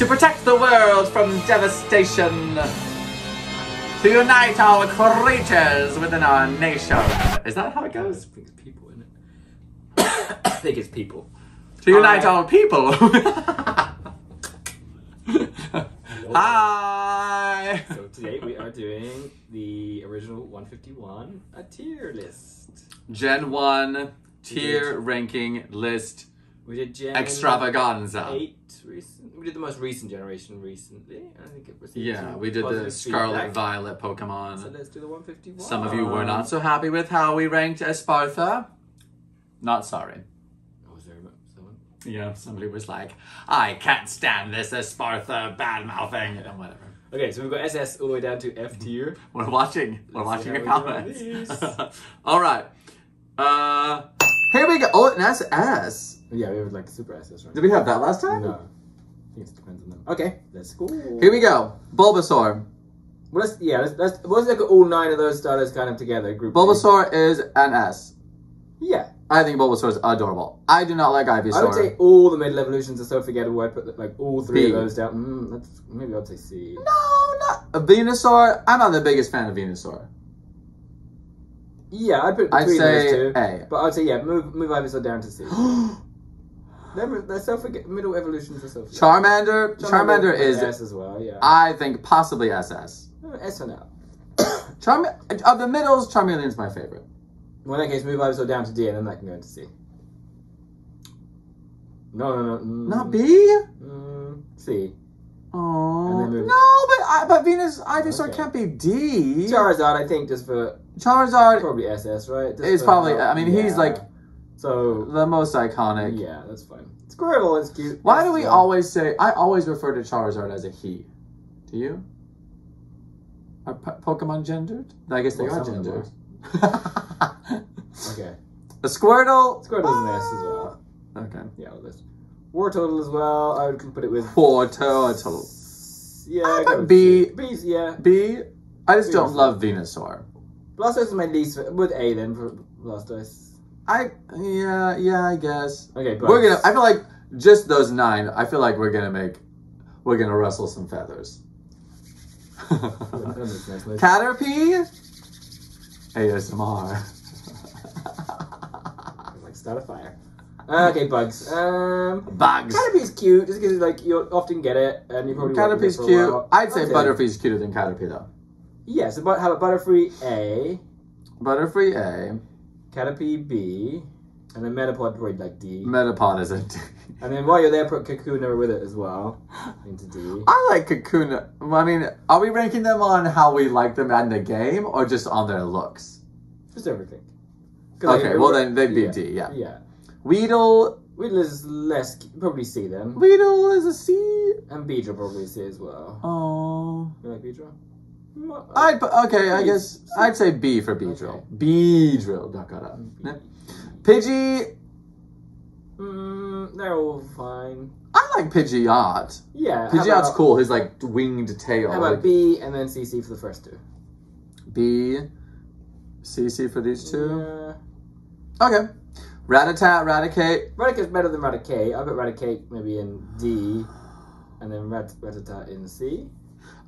to protect the world from devastation, to unite all creatures within our nation. Is that how it goes? I think it's people, isn't it? I think it's people. To unite all people. Hi! So today we are doing the original 151, a tier list. Gen 1 tier ranking list. We did Gen Extravaganza. 8 recent. We did the most recent generation recently. I think it was. Yeah, we did the Scarlet Violet Pokemon. So let's do the 151. Some of you were not so happy with how we ranked Espartha. Not sorry. Oh, was there someone? Yeah, somebody was like, I can't stand this Espartha bad-mouthing and whatever. Okay, so we've got SS all the way down to F tier. We're watching your comments. All right. Here we go. Oh, an SS. Yeah, we have like super SS, right? Did we have that last time? No. I think it depends on them. Okay, let's go. Here we go. Bulbasaur. Well, let's look at all 9 of those starters kind of together. Group Bulbasaur is an S. Yeah. I think Bulbasaur is adorable. I do not like Ivysaur. I would say all the middle evolutions are so forgettable. I put like all 3 of those down. That's, maybe I'd say C. No, not Venusaur. I'm not the biggest fan of Venusaur. Yeah, I'd put between those 2. A. But I'd say, yeah, move Ivysaur down to C. They're middle evolutions are self. Charmander is S as well. Yeah, I think possibly SS. S and L. Of the middles, Charmeleon's my favorite. Well, in that case, move Ivysaur down to D, and then that can go into C. No. Not B. C. Oh no, but Ivysaur can't be D. Charizard, I think, just for Charizard, probably SS, right? It's probably. I mean, he's like. So the most iconic. Yeah, that's fine. Squirtle is cute. Why do we always say? I always refer to Charizard as a he. Do you? Are Pokemon gendered? I guess they are gendered. Okay. The Squirtle. Squirtle's an S as well. Okay. Yeah, all this. Wartortle as well. I would put it with Wartortle. Yeah. I put B. B's, yeah. B. I just don't love Venusaur. Blastoise is my least with A then for Blastoise. I guess. Okay, but we're gonna. I feel like just those 9. I feel like we're gonna rustle some feathers. Caterpie, ASMR. Like start a fire. Okay, bugs. Bugs. Caterpie's cute, just because like you often get it, and you probably. Caterpie's cute. I'd say Butterfree's cuter than Caterpie though. Yes, yeah, so how about Butterfree A? Butterfree A. Caterpie B, and then Metapod probably like D. Metapod is a D. And then while you're there, put Kakuna with it as well, into D. I like Kakuna. I mean, are we ranking them on how we like them in the game, or just on their looks? Just everything. Okay, like, well then they'd be D, yeah. Yeah. Weedle. Weedle is less, probably C then. Weedle is a C. And Beedrill probably a C as well. Oh. You like Beedrill? I guess I'd say B for Beedrill. Okay. Beedrill, Pidgey. They're all fine. I like Pidgeot. Yeah, Pidgeot's cool. His like winged tail. How about like, B and then CC for the first 2? B, CC for these 2. Yeah. Okay. Rattata, Raticate. Raticate's better than Raticate. I put Raticate maybe in D, and then Rattata in C.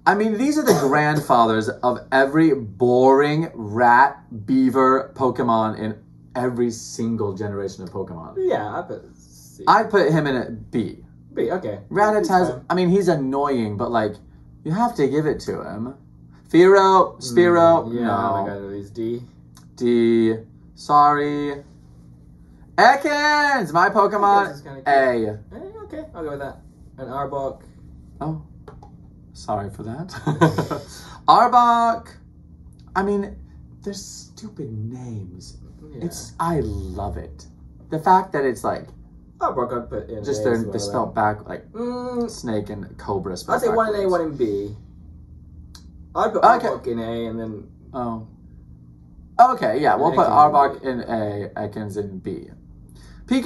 I mean, these are the grandfathers of every boring rat, beaver, Pokemon in every single generation of Pokemon. Yeah, I put C. I put him in a B. B, okay. Rattata's, I mean, he's annoying, but like, you have to give it to him. Fearow, Spearow, no. Yeah, I got these D. D, sorry. Ekans, my Pokemon, A. Okay, I'll go with that. And Arbok. Oh. Sorry for that. Arbok. I mean, they're stupid names. Yeah. I love it. The fact that it's like Arbok, I'd put in just they're spelled back like snake and cobra. I'd say one in A, one in B. I'd put Arbok in A and then okay, yeah, we'll put Arbok in A, Ekans in B. I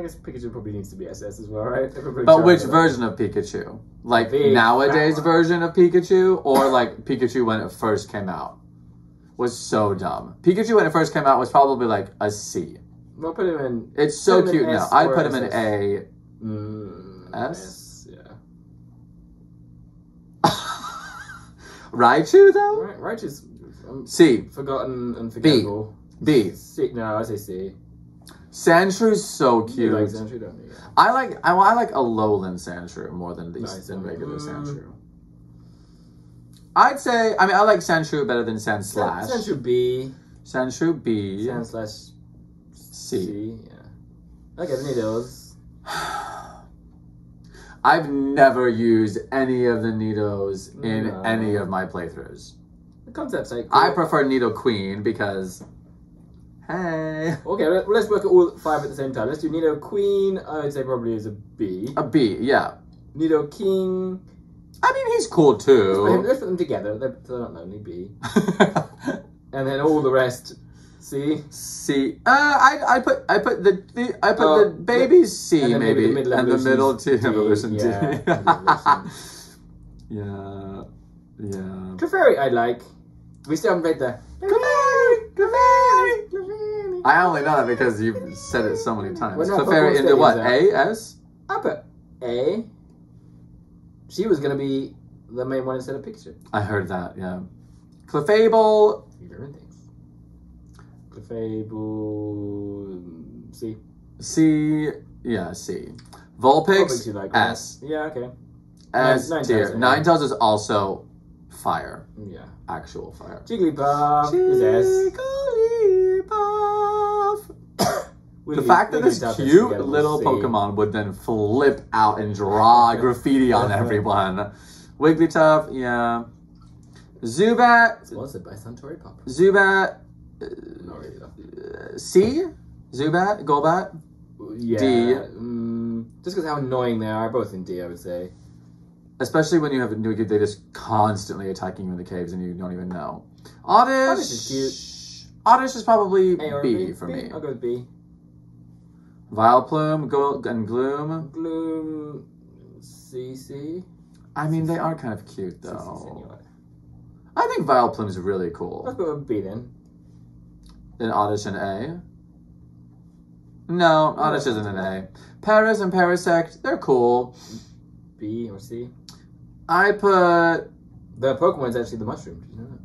guess Pikachu probably needs to be SS as well, right? But which version of Pikachu? Like nowadays version of Pikachu, or like Pikachu when it first came out? Was so dumb. Pikachu when it first came out was probably like a C. We'll put him in. It's so cute now. I'd put him in A. S? Yeah. Raichu, though? Raichu's... C. Forgotten and forgettable. B. C. No, I say C. Sandshrews so cute. You like Sandshrew, don't you? I like a lowland Sandshrew more than regular Sandshrew. I'd say, I mean, I like Sandshrew better than Sandslash. Sandshrew B. Sandshrew B. Sandslash C. C, yeah. I like any of those. I've never used any of the Nidos in any of my playthroughs. The concept's like... Cool. I prefer Nidoqueen because... Hey. Okay, let's work at all five at the same time. Let's do Nidoqueen. I would say probably is a B. A B, yeah. Nidoking. I mean, he's cool too. Let's put them together. They're not lonely. B. And then all the rest. C. C. I put the babies C and maybe the middle and the middle two evolution D. Yeah. Yeah. Clefairy, I like. We still haven't played the Clefairy. I only know that because you've said it so many times. Clefairy into what? A S. I put A. She was going to be the main one instead of Pikachu. I heard that, yeah. Clefable. Clefable. C. C. Yeah, C. Vulpix. Like S. That. Yeah, okay. S. Ninetales is also fire. Yeah. Actual fire. Jigglypuff is S. Jigglypuff. The fact that this cute little Pokemon would then flip out and draw graffiti on everyone. Wigglytuff, yeah. Zubat. Sponsored by Suntory Pop. Zubat. Not really, though. C? Zubat? Golbat? Yeah. D. Just because how annoying they are, both in D, I would say. Especially when you have a new kid, they're just constantly attacking you in the caves and you don't even know. Oddish. Oddish is cute. Oddish is probably B for me. I'll go with B. Vileplume, and Gloom. Gloom, CC. I mean, they are kind of cute though. I think Vileplume is really cool. Let's go with B then. Then Oddish and A. No, Oddish isn't an A. Paras and Parasect, they're cool. B or C. I put the Pokemon's actually the mushroom. Did you know that?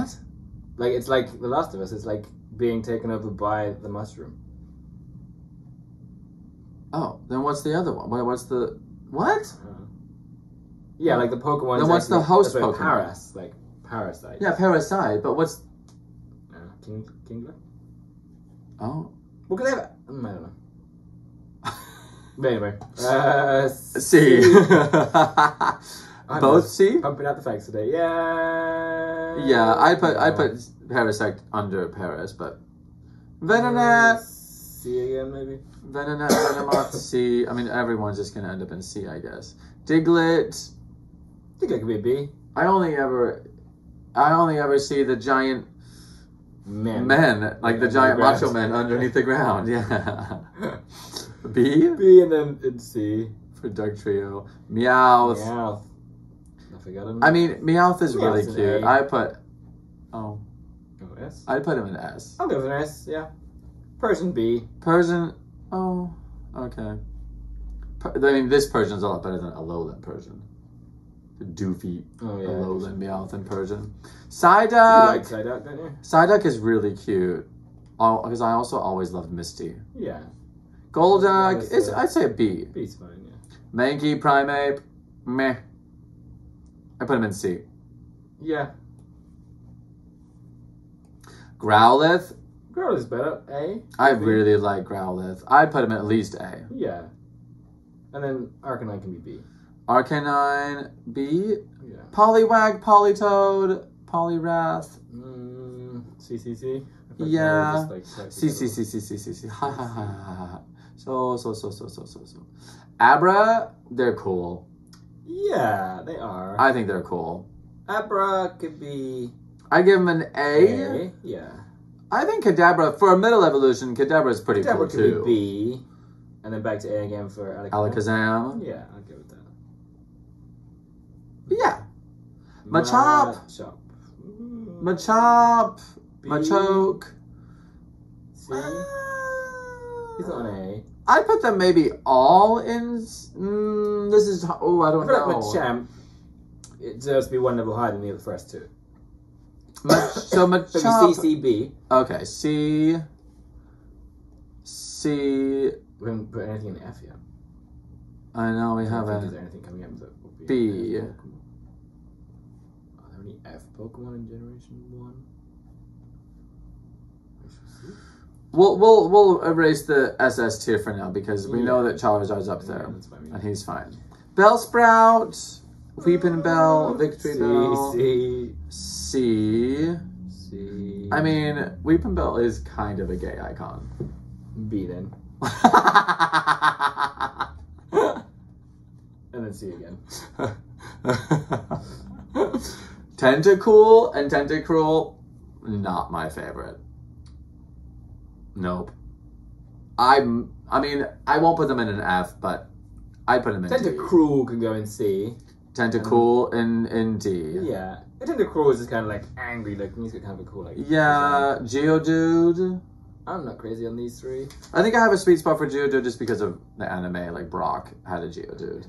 What? Like it's like The Last of Us. It's like being taken over by the mushroom. Oh, then what's the other one? Wait, what's the... What? Yeah, like the Pokemon... Then what's actually, the host Pokemon? Paras, like Parasite. Yeah, Parasite, but what's... Kingler? Oh. Well, because they have... I don't know. But anyway. C. Both C? Pumping out the facts today. Yeah. Yeah, I put Parasect under Paris, but Venonat C again maybe. Venonat, Venomoth C. I mean everyone's just gonna end up in C, I guess. Diglett. Diglett could be a B. I only ever see the giant men like the giant macho men underneath the ground. Yeah. B and then C for Dark Trio. Meowth. I mean, Meowth is really cute. I put... Oh. S? I'd put him in S. I'll go with an S, yeah. Persian B. Persian... Oh, okay. I mean, this Persian's a lot better than Alolan Persian. The doofy Alolan Meowth and Persian. Psyduck! You like Psyduck, don't you? Psyduck is really cute. Because I also always loved Misty. Yeah. Golduck, I'd say a B. B's fine, yeah. Mankey, Primeape, meh. I put him in C. Yeah. Growlithe. Growlithe's better. A. I really like Growlithe. I'd put him at least A. Yeah. And then Arcanine can be B. Arcanine B. Yeah. Poliwag, Politoed, Poliwrath. CCC. Yeah. CCCCCCC. Ha ha ha ha ha. So. Abra. They're cool. Yeah, they are. I think they're cool. Abra could be... I give him an A. A, yeah. I think Kadabra, for a middle evolution, Kadabra's pretty cool too. Kadabra could be B, and then back to A again for Alakazam. Yeah, I'll go with that. Yeah. Machop. B. Machoke. C. He's on A. I put them maybe all in... this is... Oh, I don't know. I put Machamp. it deserves to be one level higher than the other first two. So much CCB. Okay, C. We haven't put anything in F yet. I know we haven't. Is there anything coming up with B? Are there any F Pokemon in Generation 1? We'll erase the SS tier for now because we know that Charizard's up there, and he's fine. Bellsprout, Weeping Bell, Victory Bell, C. I mean, Weeping Bell is kind of a gay icon. B then. And then C again. Tentacool and Tentacruel, not my favorite. Nope. I mean, I won't put them in an F, but I put them in Tentacruel D. Can go in C. Tentacool in D. Yeah. Tentacruel is just kind of like angry looking. He's got kind of a cool like... Yeah, Geodude. I'm not crazy on these three. I think I have a sweet spot for Geodude just because of the anime. Like, Brock had a Geodude.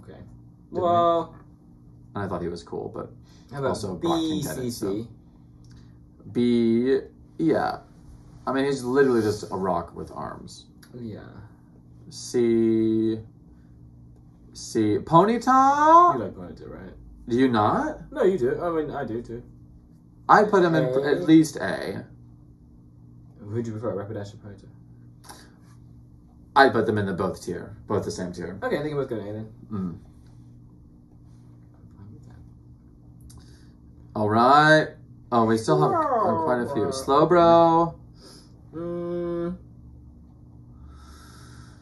Okay. Didn't well... He? And I thought he was cool, but... How about also B, Brock can get it, so. B... Yeah. I mean, he's literally just a rock with arms. Yeah. C. Ponyta? You like Ponyta, right? Do you not? No, you do. I mean, I do too. I put him in at least A. Who'd you prefer, Rapidash or Ponyta? I put them in the both tier. Both the same tier. Okay, I think it was good A then. Mm. Alright. Oh, we still have quite a few. Slowbro. Mm.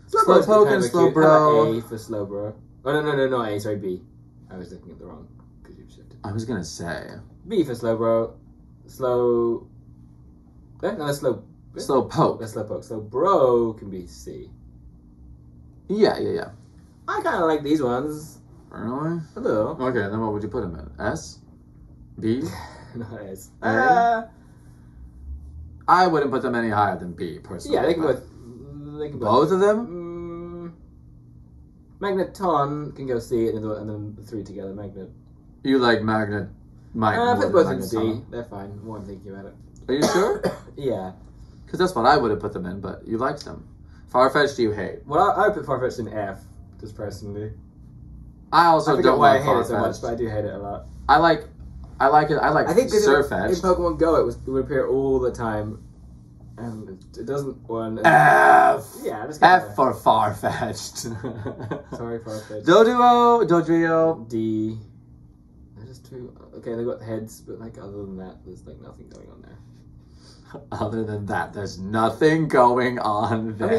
Slowpoke and Slowbro. A for Slowbro. Oh, no, A, sorry, B. I was looking at the wrong, because you've shifted. I was going to say. B for Slowbro. Slow... No, that's Slow... Slowpoke. That's Slowpoke. Slowbro can be C. Yeah. I kind of like these ones. Really? A little. Okay, then what would you put them in? S? B? Not S. A? I wouldn't put them any higher than B, personally. Yeah, they can both... Both of them? Magneton can go C, and then the three together. Magnet. You like Magnet? I put both in C. They're fine. More I'm thinking about it. Are you sure? Yeah. Because that's what I would have put them in, but you liked them. Farfetch'd you hate? Well, I would put Farfetch'd in F, just personally. I also don't like Farfetch'd. I hate it so much, but I do hate it a lot. I like it. I think Sirfetch'd. In Pokemon Go, it would appear all the time. And it doesn't one. F! Yeah, just F for Farfetch'd. Sorry, Farfetch'd. Dodrio. D. They're just two. Okay, they've got heads, but like other than that, there's like nothing going on there. I mean,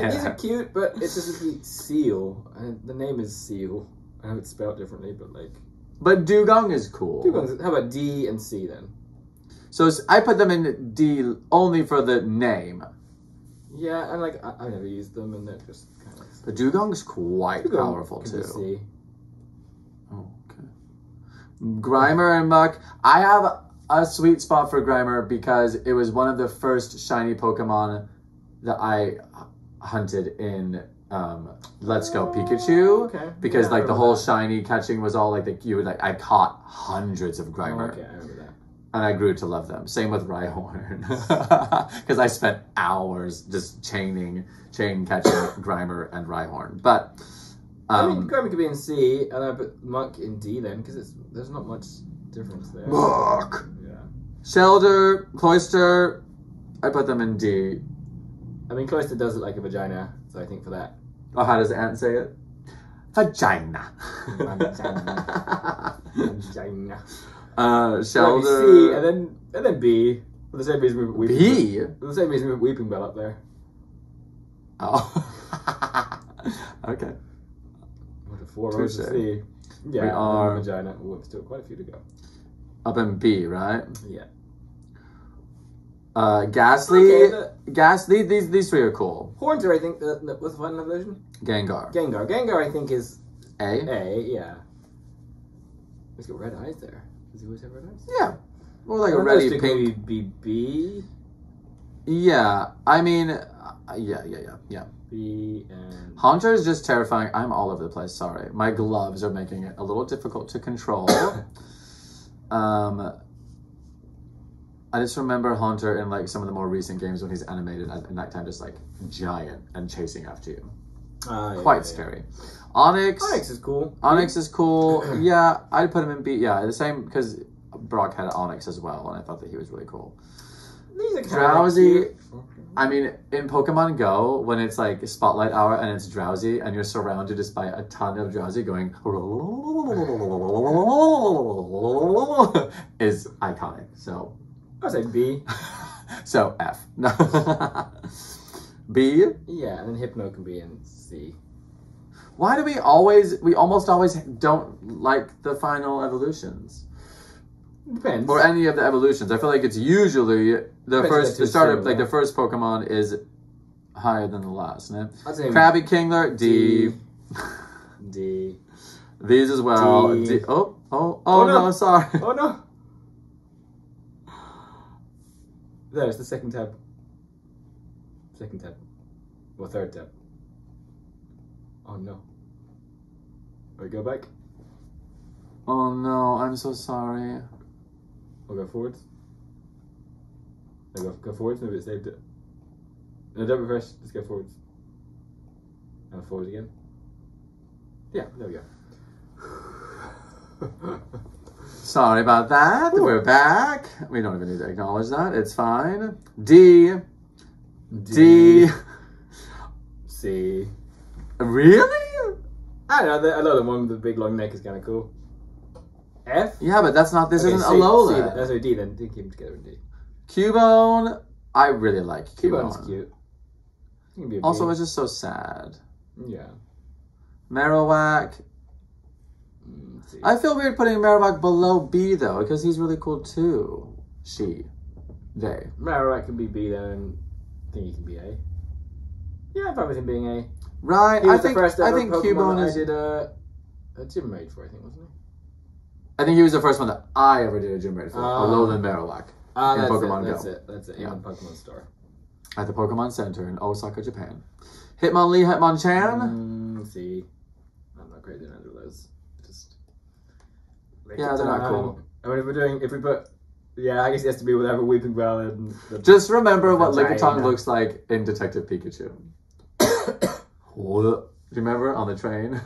these are cute, but it's just a seal. And the name is Seal. I know it's spelled differently, but like. But Dugong is cool. How about D and C then? So I put them in D only for the name. Yeah, and like I never used them, and they're just kind of. The Dugong's quite powerful too. C. Oh, okay. Grimer and Muk. I have a sweet spot for Grimer because it was one of the first shiny Pokemon that I hunted in. Let's Go Pikachu. Okay. Because like the whole shiny catching was all like I caught hundreds of Grimer. Oh, okay, I remember that. And I grew to love them. Same with Rhyhorn. Because I spent hours just chain catching Grimer and Rhyhorn. But I mean, Grimer could be in C, and I put Muk in D then, because there's not much difference there. Muk. Yeah. Shelder, Cloyster, I put them in D. I mean, Cloyster does look like a vagina, so I think for that. Oh, how does Ant say it? Vagina. Vagina. Shelder. C, and then B. For the same reason we put Weeping Bell up there. Oh. Okay. What a 4 rows to C. Yeah, we are... vagina. Ooh, still quite a few to go. Up in B, right? Yeah. Ghastly. Okay, these three are cool. Horns are, I think, what's the final version? Gengar. Gengar, I think, is... A, yeah. He's got red eyes there. Does he always have red eyes? Yeah. More like a reddy pink... Maybe B. Yeah, I mean, yeah. Honcho is just terrifying. I'm all over the place, sorry. My gloves are making it a little difficult to control. I just remember Haunter in like some of the more recent games when he's animated at nighttime, just like giant and chasing after you. Quite scary. Yeah. Onyx is cool. Yeah, I'd put him in B. Yeah, the same because Brock had Onyx as well, and I thought that he was really cool. Drowsy. I mean, in Pokemon Go, when it's like spotlight hour and it's Drowsy, and you're surrounded just by a ton of Drowsy going, is iconic. So I say B. So F. No. B. Yeah, and then Hypno can be in C. Why do we always? We almost always don't like the final evolutions. Depends. Or any of the evolutions. I feel like it's usually the first Pokemon is higher than the last. No? Krabby Kingler, D. These as well. D. Oh no! Sorry. Oh no! There's the second tab. Second tab. Well, third tab. Oh no. We go back. Oh no! I'm so sorry. We'll go forwards. Go forwards. Maybe it saved it. No, don't refresh. Just go forwards. And forwards again. Yeah, there we go. Sorry about that. Ooh. We're back. We don't even need to acknowledge that. It's fine. D. C. Really? I don't know. I love the one with the big long neck is kind of cool. F? Yeah, but that's not. This isn't Alola. C, that's D then. Keep them together in D. Cubone. I really like Cubone. Cubone's cute. It can be a also, it's just so sad. Yeah. Marowak. I feel weird putting Marowak below B though, because he's really cool too. They. Marowak can be B then. I think he can be A. Yeah, I'm fine with him being A. Right. I think Cubone is. I did a gym raid for, I think, wasn't he? I think he was the first one that I ever did a gym raid for, Alolan Marowak. That's it. Yeah. In the Pokemon store. At the Pokemon Center in Osaka, Japan. Hitmonlee, Hitmonchan. See, I'm not crazy in either of those. Just yeah, they're not cool. I mean, if we put, yeah, I guess it has to be whatever Weeping Bell and. Just remember what Lickitung looks like in Detective Pikachu. Do you remember on the train?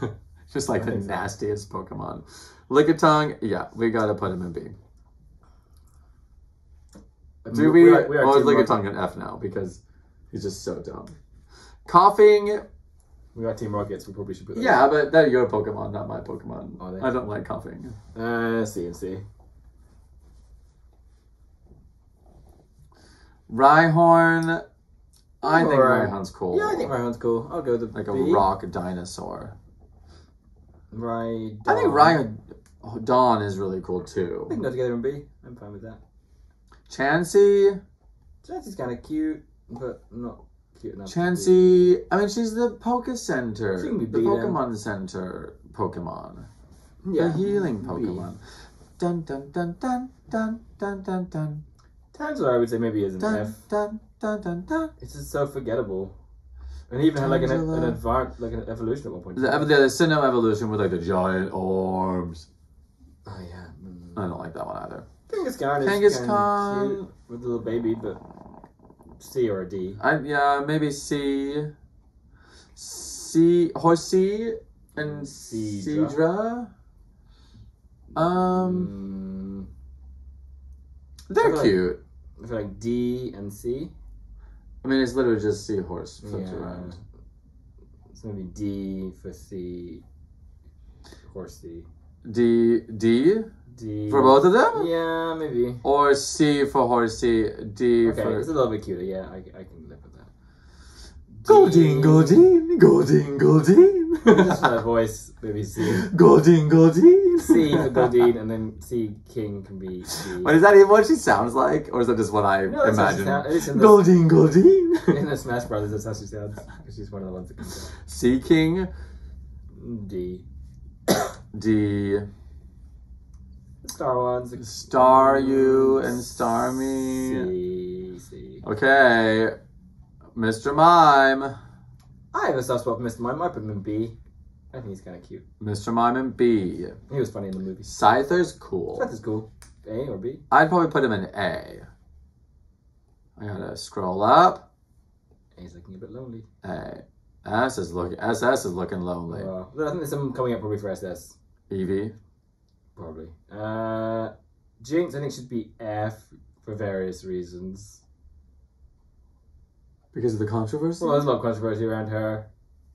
Just like the nastiest Pokemon. Lickitung, yeah, we gotta put him in B. Do we? Or is Lickitung in F now because he's just so dumb. Coughing. We got Team Rockets, we probably should put that. Yeah, in. But they're your Pokemon, not my Pokemon. Oh, I don't like coughing. C. Rhyhorn. I think Rhyhorn's cool. Yeah, I think Rhyhorn's cool. I'll go with a rock dinosaur. Rhydon. I think Rhydon is really cool too. We can go together in B. I'm fine with that. Chansey. Chansey's kind of cute, but not cute enough. Chansey. I mean, she's the Poké Center. She can be B, the Pokemon Center Pokemon. Yeah. The healing Pokemon. B. Dun dun dun dun dun dun dun dun. Tanzor, I would say maybe is an F. Dun dun dun dun. It's just so forgettable. And he even had like an advanced, like an evolution at one point. The Sinnoh evolution with like the giant arms. Oh yeah. I don't like that one either. Kangaskhan is cute with a little baby, but C or a D. Yeah, maybe C. Horsea and Seadra. They're cute. I feel like D and C. I mean, it's literally just seahorse flipped around. It's gonna be D for C, horsey. D for both of them. Yeah, maybe. Or C for horsey. D for. It's a little bit cuter. Yeah, I can live with that. Goldeen, Goldeen, Goldeen, Goldeen. Just for that voice, maybe C. Goldeen, Goldeen. C for Goldeen, and then C King can be C. What is that even what she sounds like? Or is that just what I imagine? Goldeen, Goldeen. In the Smash Brothers, that's how she sounds. She's one of the ones that comes out. C King. D. Star ones. Star you and Star me. C. PC. Okay. Mr. Mime. I have a soft spot for Mr. Mime. I put him in B. I think he's kind of cute. Mr. Mime in B. He was funny in the movie. Scyther's cool. Scyther's cool. A or B? I'd probably put him in A. I gotta scroll up. A's looking a bit lonely. A. SS is looking lonely. I think there's some coming up probably for SS. Evie? Probably. Jinx, I think, should be F for various reasons. Because of the controversy? Well, there's a lot of controversy around her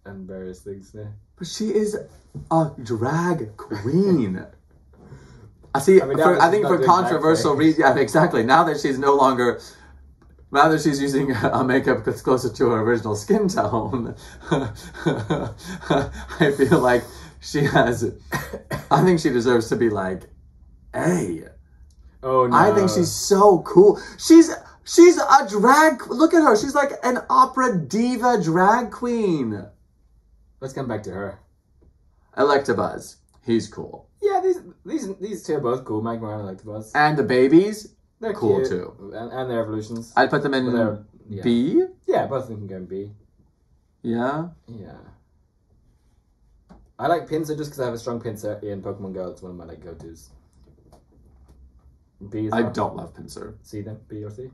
and various things there. But she is a drag queen. I think for controversial reasons, yeah, exactly. Now that she's no longer... Now that she's using a makeup that's closer to her original skin tone, I feel like she has... I think she deserves to be like, hey. Oh, no. I think she's so cool. She's a drag... Look at her. She's like an opera diva drag queen. Let's come back to her. Electabuzz. He's cool. Yeah, these two are both cool. Magmar and Electabuzz. And the babies... They're cool cute. Too. And their evolutions. I'd put them in yeah. B? Yeah, both of them can go in B. Yeah? Yeah. I like Pinsir just because I have a strong Pinsir in Pokemon Go. It's one of my go-tos. B is I not. Don't love Pinsir. C then? B or C?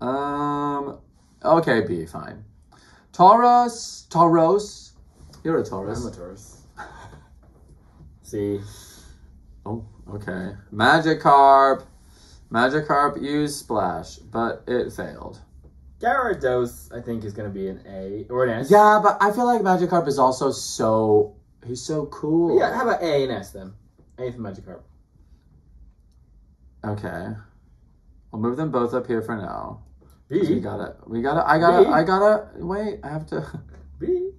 Oh. Okay, B, fine. Tauros. You're a Tauros. I'm a Tauros. See. Oh, okay. Magikarp. Magikarp used Splash, but it failed. Gyarados, I think, is going to be an A or an S. Yeah, but I feel like Magikarp is also so... He's so cool. But yeah, how about A and S, then? A for Magikarp. Okay. I'll move them both up here for now. B. I gotta... Wait, I have to... B.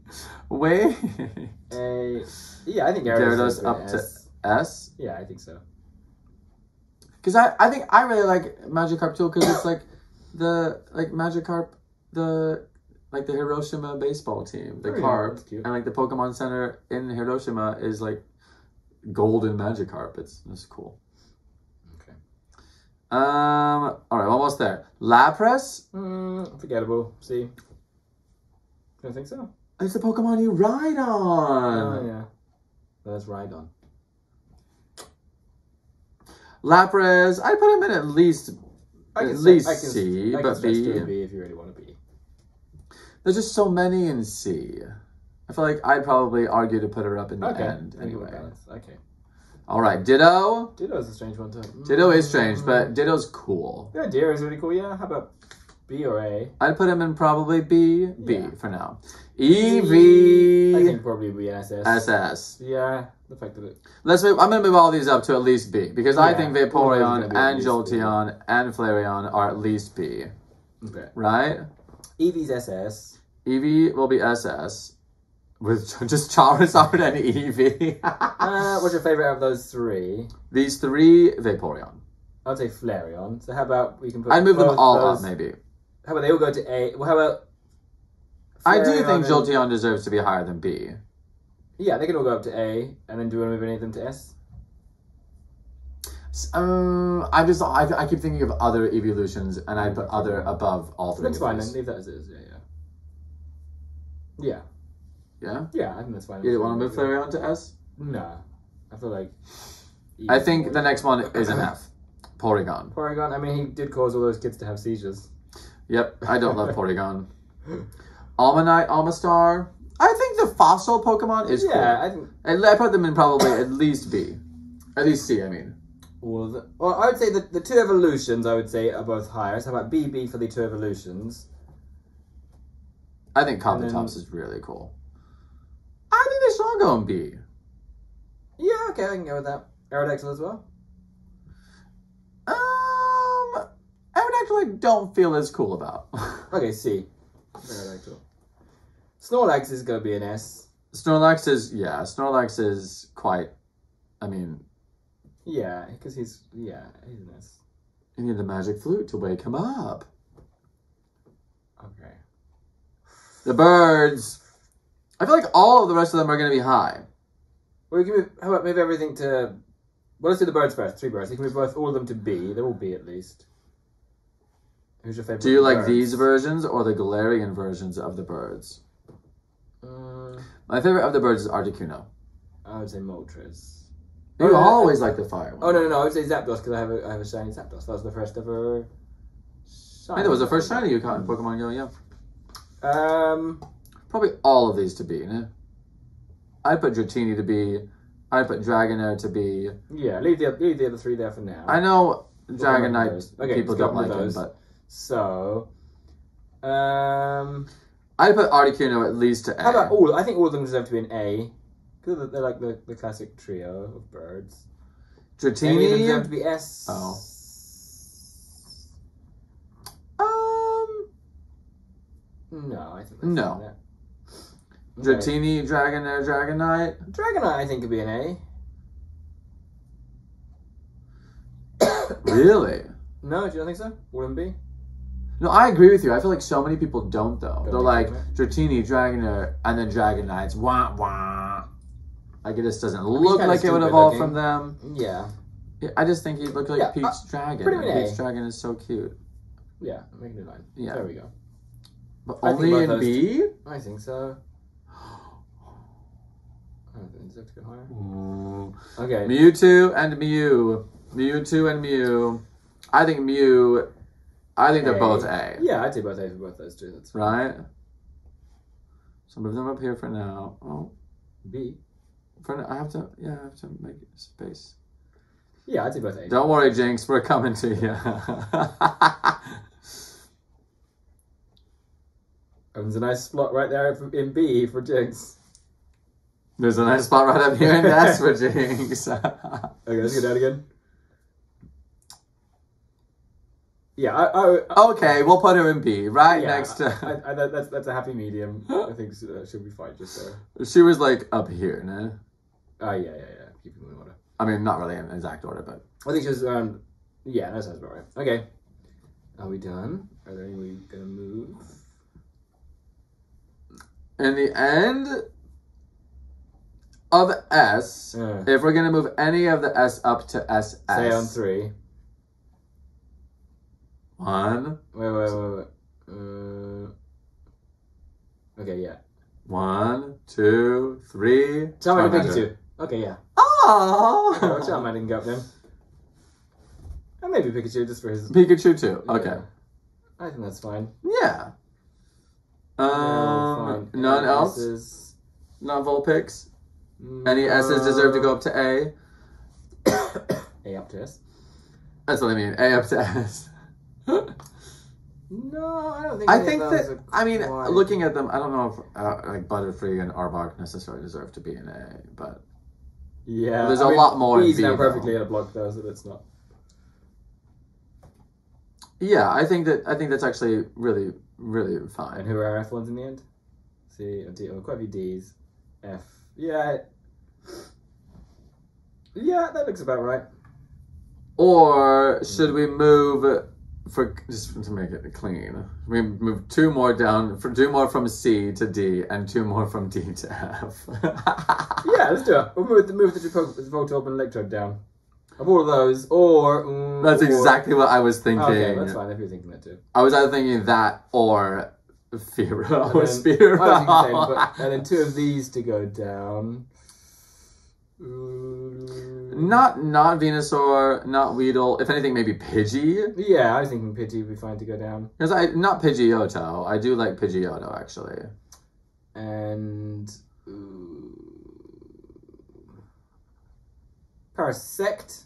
Wait. A. Yeah, I think Gyarados up to S. Yeah, I think so. Because I think I really like Magikarp too, because it's like the Magikarp, the Hiroshima baseball team, the carp, and the Pokemon Center in Hiroshima is like golden Magikarp. It's cool. Okay. All right, almost there. Lapras. Forgettable. See. I don't think so. It's the Pokemon you ride on. Oh, yeah. Let's ride on. Lapras. I put him in at least C, but B. B if you really want to be. There's just so many in C. I feel like I'd probably argue to put her up in the end anyway. Okay. All right, Ditto. Ditto's a strange one too. Ditto is strange, but Ditto's cool. The idea is really cool. Yeah. How about B or A? I'd put him in probably B for now. Eevee. I think probably be SS. SS. Yeah, the fact that it... I'm going to move all these up to at least B, because I think Vaporeon and Jolteon and Flareon are at least B. Okay. Right? Eevee's SS. Eevee will be SS. With just Charizard and Eevee. What's your favorite of those three? These three, Vaporeon. I'd say Flareon. So how about we can put... I'd move them all up, maybe. How about they all go to A? Well, how about... I do think Jolteon deserves to be higher than B. Yeah, they can all go up to A, and then do we want to move any of them to S? I keep thinking of other evolutions, and I put other above all three. That's fine. Then leave that as it is. Yeah. Yeah. Yeah, I think that's fine. You don't want to move Flareon to S? Nah, I feel like. I think the next one is an F. Porygon. Porygon. I mean, he did cause all those kids to have seizures. Yep, I don't love Porygon. Almanite, Almastar. I think the fossil Pokemon is cool. Yeah, I put them in probably at least B. At least C, I mean. Well, I would say that the two evolutions, I would say, are both higher. So how about B for the two evolutions? I think Cobbatops is really cool. I think they should all go in B. Yeah, okay, I can go with that. Aerodactyl as well? Aerodactyl I don't feel as cool about. Okay, C. Aerodactyl. Snorlax is going to be an S. Snorlax is quite, I mean... Yeah, because he's an S. You need the magic flute to wake him up. Okay. The birds. I feel like all of the rest of them are going to be high. Well, how about move everything to Well, let's do the birds first. Three birds. You can revert all of them to B. They're all B at least. Who's your favorite? Do you like these versions or the Galarian versions of the birds? My favorite of the birds is Articuno. I would say Moltres. You always like the fire one. Oh no, I would say Zapdos because I have a shiny Zapdos. That was the first ever. Shiny. I think it was the first shiny you caught in Pokemon Go. Yeah. Probably all of these to be. No? I'd put Dratini to be. I'd put Dragonair to be. Yeah, leave the other three there for now. I know Dragonite people don't like him, but so. I'd put Articuno at least to A. How about all? I think all of them deserve to be an A. Because they're like the classic trio of birds. Dratini deserve to be S. Oh. No, I think that's no. Okay. Dratini, Dragonair, Dragonite. Dragonite, I think, could be an A. Really? No, do you don't think so? Wouldn't be? No, I agree with you. I feel like so many people don't, though. They're like, Dratini, Dragonair, and then Dragonites. Wah, wah. Like, it just doesn't look like it would evolve from them. Yeah. I just think he'd look like Peach Dragon. Peach Dragon is so cute. Yeah, make it a 9. Yeah. There we go. But only in B? I think so. Okay. Mewtwo and Mew. I think they're both A. Yeah, I'd say both A for both those two. That's fine. Right? So move them up here for now. Oh. B. I have to make space. Yeah, I'd say both A. Don't worry, Jinx, we're coming to you. There's a nice spot right there in B for Jinx. There's a nice spot right up here in S for Jinx. Okay, let's get that again. Yeah, okay, we'll put her in B, right next to... that's a happy medium. I think she'll be fine just there. She was, like, up here, no? Oh, yeah. Keep it in order. I mean, not really in exact order, but... I think she was around... yeah, that sounds about right. Okay. Are we done? Are there any way we're gonna move? In the end of S, if we're gonna move any of the S up to SS... Say on 3. One. Wait. Okay, yeah. 1, 2, 3. Charmander, Pikachu. Okay, yeah. Oh. Charmander didn't go up then. And maybe Pikachu just for his. Pikachu too. Okay. Yeah. I think that's fine. Yeah. Fine. None else. S's. Not Vulpix. No. Any S's deserve to go up to A. A up to S. That's what I mean. A up to S. No, I don't think. I think that I mean, looking at them, I don't know if like Butterfree and Arbok necessarily deserve to be an A, but yeah, there's a lot more. He's now perfectly in a block though, so that's not. Yeah, I think that's actually really, really fine. And who are our F ones in the end? C, D, quite a few D's, F. Yeah, that looks about right. Or should we move? For just to make it clean, we move 2 more down. For 2 more from C to D, and 2 more from D to F. Yeah, let's do it. We'll move the Voltorb and Electrode down. Of all of those, that's exactly what I was thinking. Okay, that's fine. If you're thinking that too, I was either thinking that or Fearow. And then 2 of these to go down. Not Venusaur, not Weedle. If anything, maybe Pidgey. Yeah, I was thinking Pidgey would be fine to go down. Because not Pidgeotto. I do like Pidgeotto actually. And Parasect.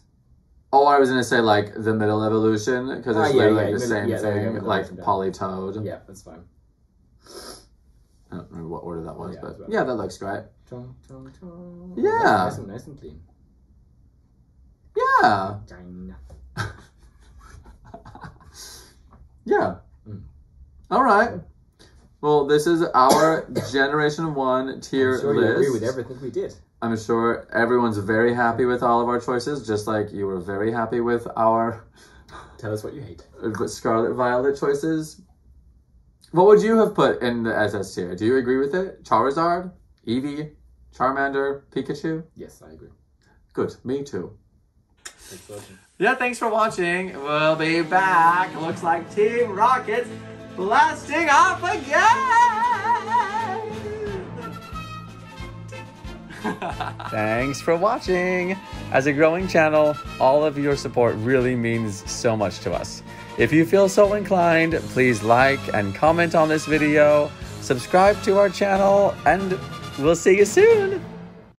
Oh, I was gonna say like the middle evolution because it's literally the same thing, like Politoed. Yeah, that's fine. I don't remember what order that was, but right. Yeah, that looks great. Chong. Yeah, nice and clean. Yeah. Yeah. All right. Well, this is our Generation 1 tier list. You agree with everything we did. I'm sure everyone's very happy with all of our choices, just like you were very happy with our. Tell us what you hate. Scarlet Violet choices. What would you have put in the SS tier? Do you agree with it? Charizard, Eevee, Charmander, Pikachu? Yes, I agree. Good. Me too. Thanks for watching. Yeah, thanks for watching. We'll be back. Looks like Team Rocket's blasting off again. Thanks for watching. As a growing channel, all of your support really means so much to us. If you feel so inclined, please like and comment on this video, subscribe to our channel, and we'll see you soon.